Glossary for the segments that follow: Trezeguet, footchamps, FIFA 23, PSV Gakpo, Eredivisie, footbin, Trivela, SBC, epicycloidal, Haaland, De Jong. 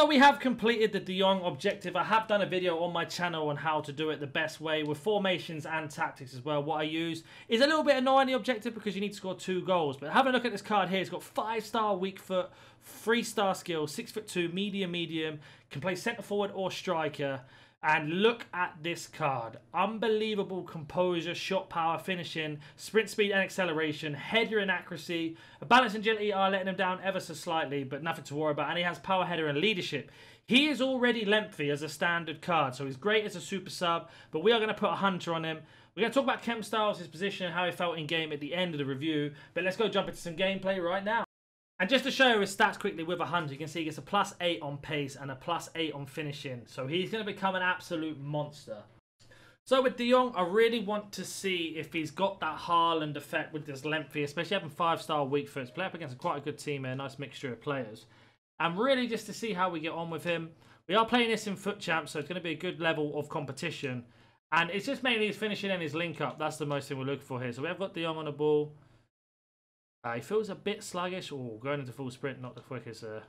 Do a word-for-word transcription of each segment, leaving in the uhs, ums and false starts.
So we have completed the De Jong objective. I have done a video on my channel on how to do it the best way with formations and tactics as well. What I use is a little bit annoying, the objective, because you need to score two goals. But having a look at this card here, it's got five star weak foot, three star skill, six foot two, medium, medium, can play centre forward or striker. And look at this card. Unbelievable composure, shot power, finishing, sprint speed and acceleration, header and accuracy. Balance and agility are letting him down ever so slightly, but nothing to worry about. And he has power, header and leadership. He is already lengthy as a standard card, so he's great as a super sub, but we are going to put a hunter on him. We're going to talk about Kem Styles, his position and how he felt in game at the end of the review. But let's go jump into some gameplay right now. And just to show you his stats quickly with a hunter, you can see he gets a plus eight on pace and a plus eight on finishing. So he's going to become an absolute monster. So with De Jong, I really want to see if he's got that Haaland effect with this lengthy, especially having five star weak foot. Play up against quite a good team here, a nice mixture of players. And really just to see how we get on with him. We are playing this in footchamps, so it's going to be a good level of competition. And it's just mainly his finishing and his link up. That's the most thing we're looking for here. So we have got De Jong on the ball. Uh, he feels a bit sluggish. Oh, going into full sprint, not the quickest there.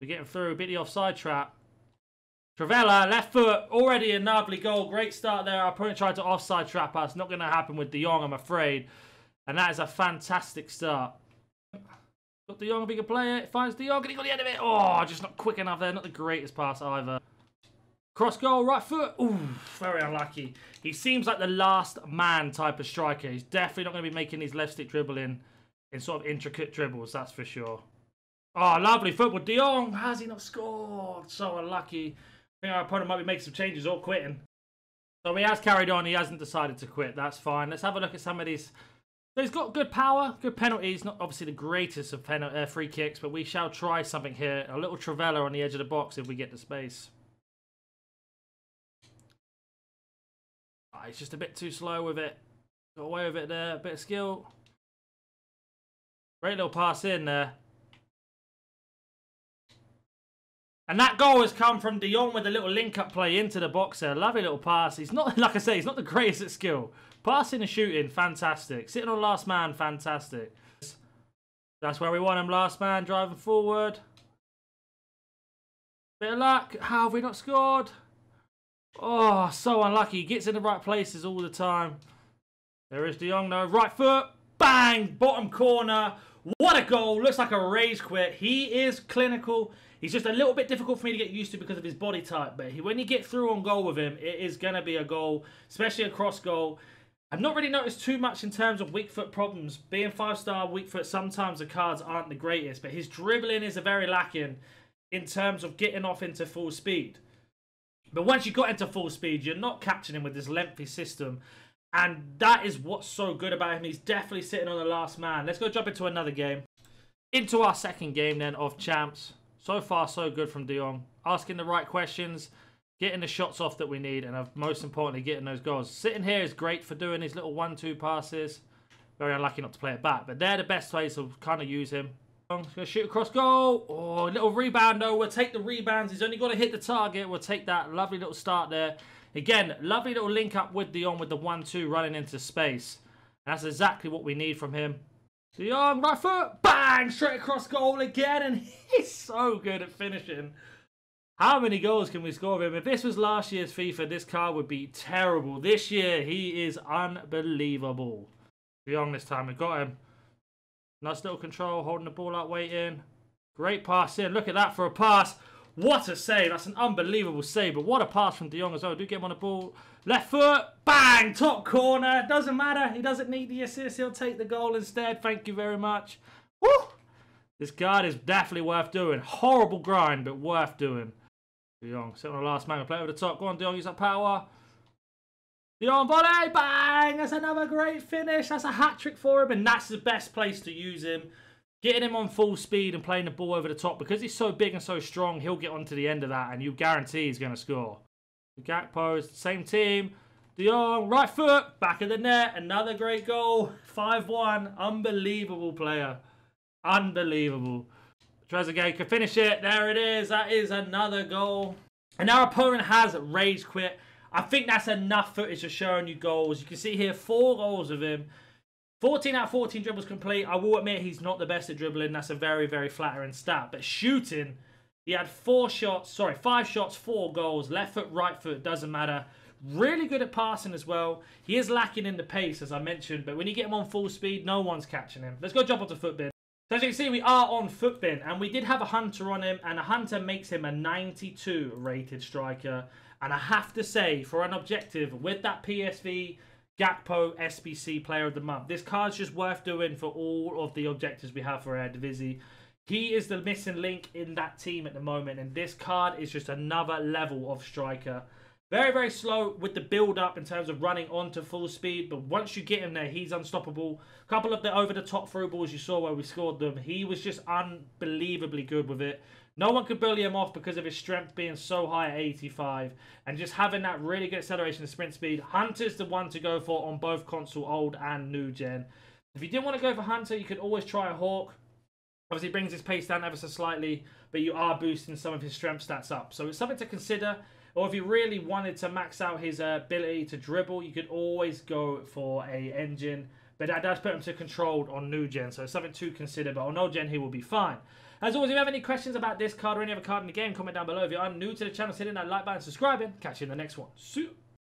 We're getting through, a bit of the offside trap. Trivela, left foot, already a lovely goal. Great start there. Our opponent tried to offside trap us. Not going to happen with De Jong, I'm afraid. And that is a fantastic start. Got De Jong, a bigger player. It finds De Jong, and he got the end of it. Oh, just not quick enough there. Not the greatest pass either. Cross goal, right foot. Ooh, very unlucky. He seems like the last man type of striker. He's definitely not going to be making these left stick dribbling in sort of intricate dribbles, that's for sure. Oh, lovely football. De Jong, has he not scored? So unlucky. I think our opponent might be making some changes or quitting. So he has carried on. He hasn't decided to quit. That's fine. Let's have a look at some of these. So he's got good power, good penalties. Not obviously the greatest of penalty, uh, free kicks, but we shall try something here. A little Trivela on the edge of the box if we get the space. It's just a bit too slow with it. Got away with it there. A bit of skill. Great little pass in there. And that goal has come from De Jong with a little link-up play into the box there. Lovely little pass. He's not, like I say, he's not the greatest at skill. Passing and shooting, fantastic. Sitting on last man, fantastic. That's where we want him, last man, driving forward. Bit of luck. How have we not scored? Oh, so unlucky. He gets in the right places all the time. There is De Jong, though. Right foot. Bang! Bottom corner. What a goal. Looks like a rage quit. He is clinical. He's just a little bit difficult for me to get used to because of his body type. But he, when you get through on goal with him, it is going to be a goal, especially a cross goal. I've not really noticed too much in terms of weak foot problems. Being five star weak foot, sometimes the cards aren't the greatest. But his dribbling is a very lacking in terms of getting off into full speed. But once you got into full speed, you're not catching him with this lengthy system. And that is what's so good about him. He's definitely sitting on the last man. Let's go jump into another game. Into our second game then of champs. So far, so good from De Jong. Asking the right questions, getting the shots off that we need, and most importantly, getting those goals. Sitting here is great for doing his little one two passes. Very unlucky not to play it back. But they're the best ways to kind of use him. Going to shoot across goal. Oh, little rebound though. We'll take the rebounds. He's only got to hit the target. We'll take that. Lovely little start there. Again, lovely little link up with De Jong with the one two running into space. And that's exactly what we need from him. De Jong, right foot. Bang! Straight across goal again. And he's so good at finishing. How many goals can we score with him? If this was last year's FIFA, this card would be terrible. This year, he is unbelievable. De Jong this time. We got him. Nice little control, holding the ball up, waiting. Great pass in. Look at that for a pass. What a save. That's an unbelievable save. But what a pass from De Jong as well. Do get him on the ball. Left foot. Bang. Top corner. Doesn't matter. He doesn't need the assist. He'll take the goal instead. Thank you very much. Woo! This guard is definitely worth doing. Horrible grind, but worth doing. De Jong. Sit on the last man. Play over the top. Go on, De Jong. Use that power. De Jong volley, bang! That's another great finish. That's a hat-trick for him, and that's the best place to use him. Getting him on full speed and playing the ball over the top. Because he's so big and so strong, he'll get onto the end of that, and you guarantee he's going to score. Gakpo is the same team. De Jong, right foot, back of the net. Another great goal. five one. Unbelievable player. Unbelievable. Trezeguet can finish it. There it is. That is another goal. And our opponent has rage quit. I think that's enough footage of showing you goals. You can see here four goals of him. fourteen out of fourteen dribbles complete. I will admit he's not the best at dribbling. That's a very, very flattering stat. But shooting, He had four shots, sorry, five shots, four goals. Left foot, right foot, doesn't matter. Really good at passing as well. He is lacking in the pace, as I mentioned, but when you get him on full speed, no one's catching him. Let's go jump onto footbin. So as you can see, we are on footbin, and we did have a hunter on him, and a hunter makes him a ninety-two rated striker. And I have to say, for an objective, with that P S V Gakpo S B C Player of the Month, this card's just worth doing for all of the objectives we have for Eredivisie. He is the missing link in that team at the moment, and this card is just another level of striker. Very, very slow with the build-up in terms of running on to full speed, but once you get him there, he's unstoppable. A couple of the over-the-top through balls you saw where we scored them, he was just unbelievably good with it. No one could bully him off because of his strength being so high at eighty-five, and just having that really good acceleration and sprint speed. Hunter's the one to go for on both console, old and new gen. If you didn't want to go for Hunter, you could always try a Hawk. Obviously, it brings his pace down ever so slightly, but you are boosting some of his strength stats up. So it's something to consider. Or if you really wanted to max out his uh, ability to dribble, you could always go for a engine. But that does put him to controlled on new gen, so it's something to consider. But on old gen, he will be fine. As always, if you have any questions about this card or any other card in the game, comment down below. If you are new to the channel, hit that like button, subscribing. Catch you in the next one. See you.